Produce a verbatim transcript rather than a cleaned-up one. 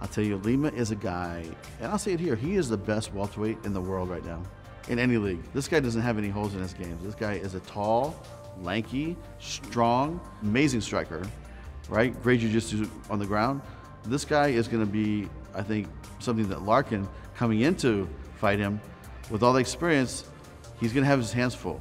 I'll tell you, Lima is a guy, and I'll say it here, he is the best welterweight in the world right now, in any league. This guy doesn't have any holes in his game. This guy is a tall, lanky, strong, amazing striker, right? Great jiu-jitsu on the ground. This guy is gonna be, I think, something that Larkin, coming in to fight him, with all the experience, he's gonna have his hands full.